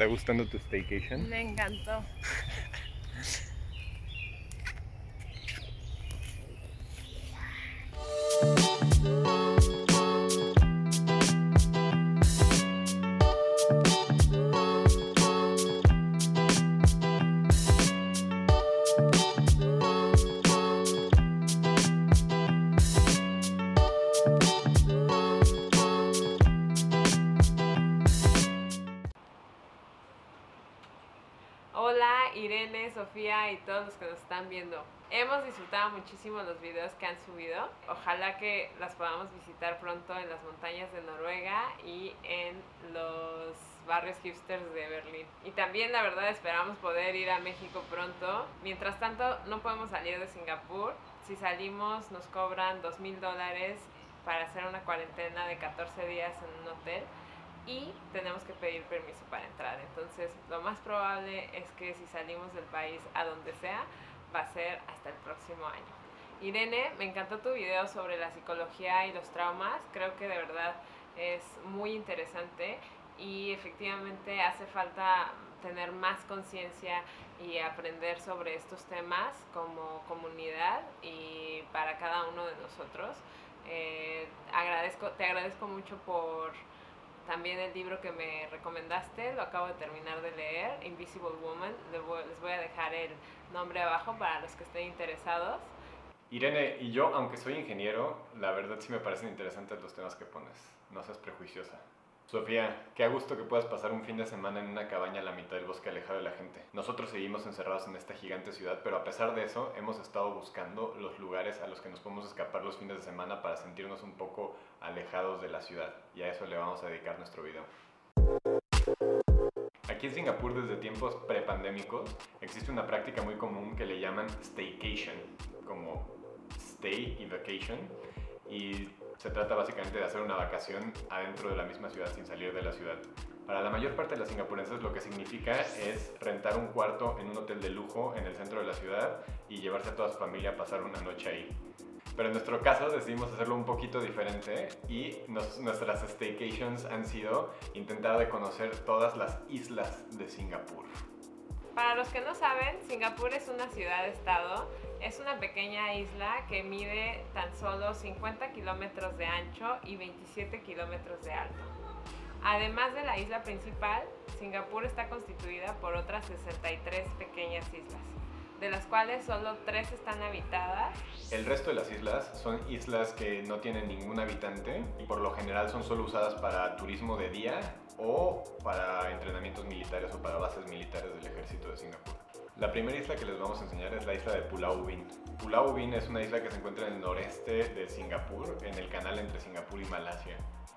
está gustando tu staycation? Me encantó. Sofía y todos los que nos están viendo. Hemos disfrutado muchísimo los videos que han subido. Ojalá que las podamos visitar pronto en las montañas de Noruega y en los barrios hipsters de Berlín. Y también la verdad esperamos poder ir a México pronto. Mientras tanto no podemos salir de Singapur. Si salimos nos cobran $2,000 para hacer una cuarentena de 14 días en un hotel. Y tenemos que pedir permiso para entrar, entonces lo más probable es que si salimos del país a donde sea, va a ser hasta el próximo año. Irene, me encantó tu video sobre la psicología y los traumas, creo que de verdad es muy interesante y efectivamente hace falta tener más conciencia y aprender sobre estos temas como comunidad y para cada uno de nosotros. Te agradezco mucho por... También el libro que me recomendaste, lo acabo de terminar de leer, Invisible Women. Les voy a dejar el nombre abajo para los que estén interesados. Irene, y yo, aunque soy ingeniero, la verdad sí me parecen interesantes los temas que pones. No seas prejuiciosa. Sofía, qué a gusto que puedas pasar un fin de semana en una cabaña a la mitad del bosque alejado de la gente. Nosotros seguimos encerrados en esta gigante ciudad, pero a pesar de eso, hemos estado buscando los lugares a los que nos podemos escapar los fines de semana para sentirnos un poco alejados de la ciudad, y a eso le vamos a dedicar nuestro video. Aquí en Singapur, desde tiempos prepandémicos, existe una práctica muy común que le llaman staycation, como stay y vacation, y se trata básicamente de hacer una vacación adentro de la misma ciudad sin salir de la ciudad. Para la mayor parte de las singapurenses lo que significa es rentar un cuarto en un hotel de lujo en el centro de la ciudad y llevarse a toda su familia a pasar una noche ahí. Pero en nuestro caso decidimos hacerlo un poquito diferente y nuestras staycations han sido intentar de conocer todas las islas de Singapur. Para los que no saben, Singapur es una ciudad-estado, es una pequeña isla que mide tan solo 50 kilómetros de ancho y 27 kilómetros de alto. Además de la isla principal, Singapur está constituida por otras 63 pequeñas islas, de las cuales solo 3 están habitadas. El resto de las islas son islas que no tienen ningún habitante y por lo general son solo usadas para turismo de día o para entrenamientos militares o para bases militares del ejército de Singapur. La primera isla que les vamos a enseñar es la isla de Pulau Ubin. Pulau Ubin es una isla que se encuentra en el noreste de Singapur, en el canal entre Singapur y Malasia.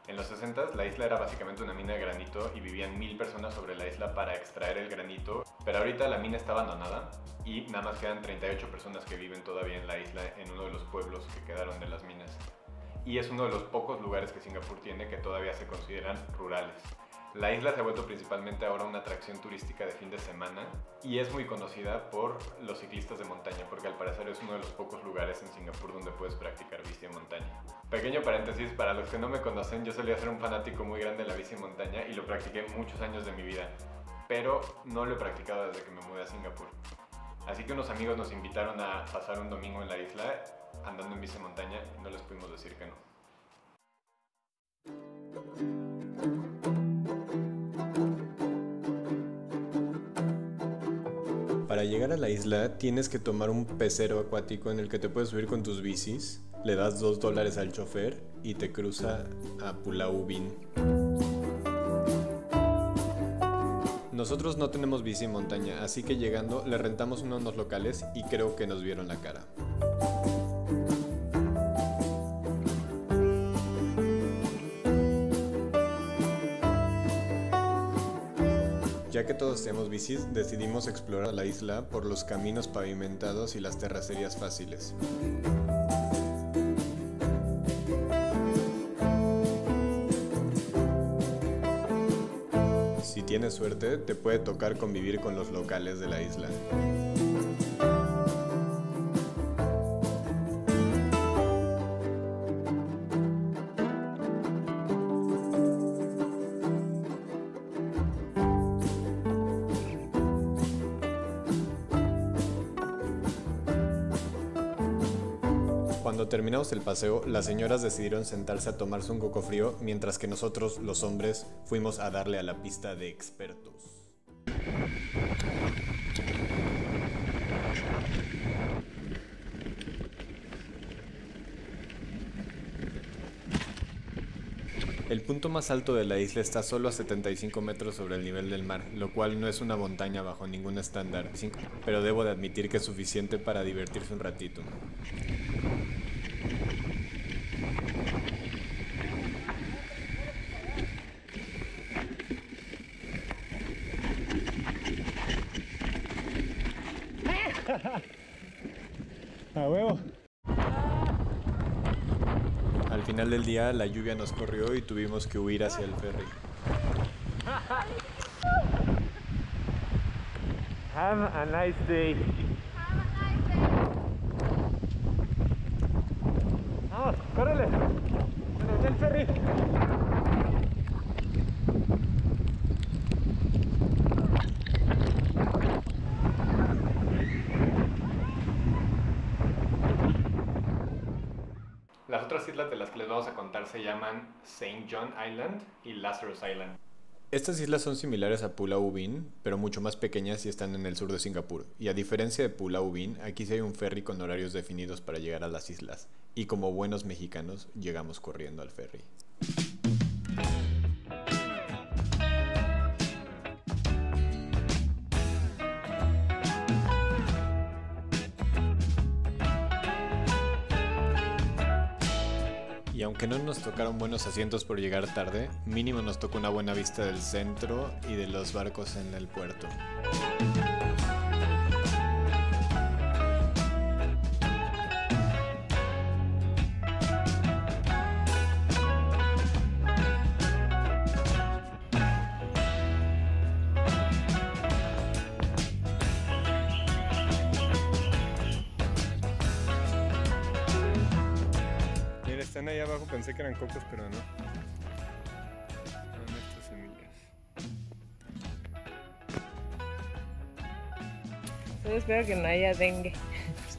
En los 60s la isla era básicamente una mina de granito y vivían 1000 personas sobre la isla para extraer el granito, pero ahorita la mina está abandonada y nada más quedan 38 personas que viven todavía en la isla en uno de los pueblos que quedaron de las minas. Y es uno de los pocos lugares que Singapur tiene que todavía se consideran rurales. La isla se ha vuelto principalmente ahora una atracción turística de fin de semana y es muy conocida por los ciclistas de montaña porque al parecer es uno de los pocos lugares en Singapur donde puedes practicar bici de montaña. Pequeño paréntesis, para los que no me conocen, yo solía ser un fanático muy grande de la bici de montaña y lo practiqué muchos años de mi vida, pero no lo he practicado desde que me mudé a Singapur. Así que unos amigos nos invitaron a pasar un domingo en la isla andando en bici de montaña y no les pudimos decir que no. Para llegar a la isla tienes que tomar un pecero acuático en el que te puedes subir con tus bicis, le das $2 al chofer y te cruza a Pulau Ubin. Nosotros no tenemos bici en montaña, así que llegando le rentamos uno a unos locales y creo que nos vieron la cara. Ya que todos tenemos bicis, decidimos explorar la isla por los caminos pavimentados y las terracerías fáciles. Si tienes suerte, te puede tocar convivir con los locales de la isla. Cuando terminamos el paseo, las señoras decidieron sentarse a tomarse un coco frío, mientras que nosotros, los hombres, fuimos a darle a la pista de expertos. El punto más alto de la isla está solo a 75 metros sobre el nivel del mar, lo cual no es una montaña bajo ningún estándar, pero debo de admitir que es suficiente para divertirse un ratito. ¡A huevo! Al final del día la lluvia nos corrió y tuvimos que huir hacia el ferry. Have a nice day. Vamos, córrele. Se nos ve el ferry. Las otras islas de las que les vamos a contar se llaman St. John Island y Lazarus Island. Estas islas son similares a Pulau Ubin, pero mucho más pequeñas y están en el sur de Singapur. Y a diferencia de Pulau Ubin, aquí sí hay un ferry con horarios definidos para llegar a las islas. Y como buenos mexicanos, llegamos corriendo al ferry. Y aunque no nos tocaron buenos asientos por llegar tarde, mínimo nos tocó una buena vista del centro y de los barcos en el puerto. Están allá abajo, pensé que eran cocos, pero no. Son estas semillas. Yo espero que no haya dengue.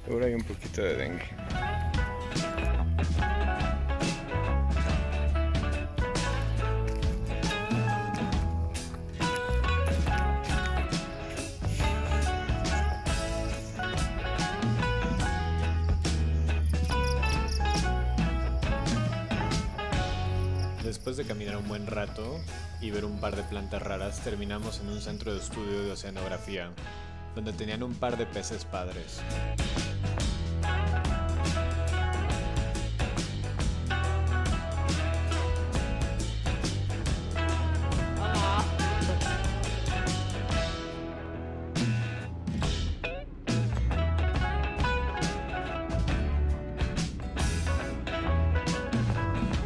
Seguro hay un poquito de dengue. Después de caminar un buen rato y ver un par de plantas raras, terminamos en un centro de estudio de oceanografía, donde tenían un par de peces padres.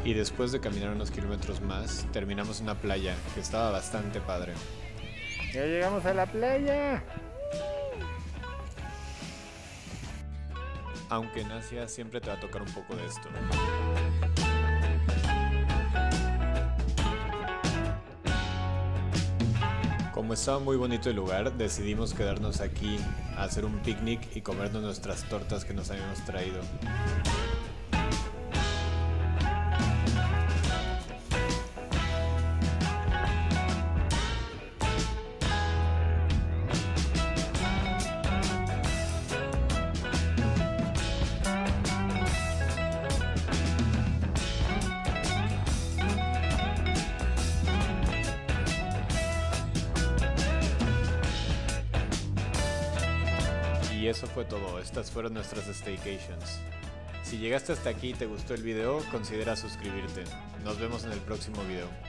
Y después de caminar unos kilómetros más, terminamos en una playa que estaba bastante padre. ¡Ya llegamos a la playa! Aunque en Asia siempre te va a tocar un poco de esto. Como estaba muy bonito el lugar, decidimos quedarnos aquí a hacer un picnic y comernos nuestras tortas que nos habíamos traído. Y eso fue todo, estas fueron nuestras staycations. Si llegaste hasta aquí y te gustó el video, considera suscribirte. Nos vemos en el próximo video.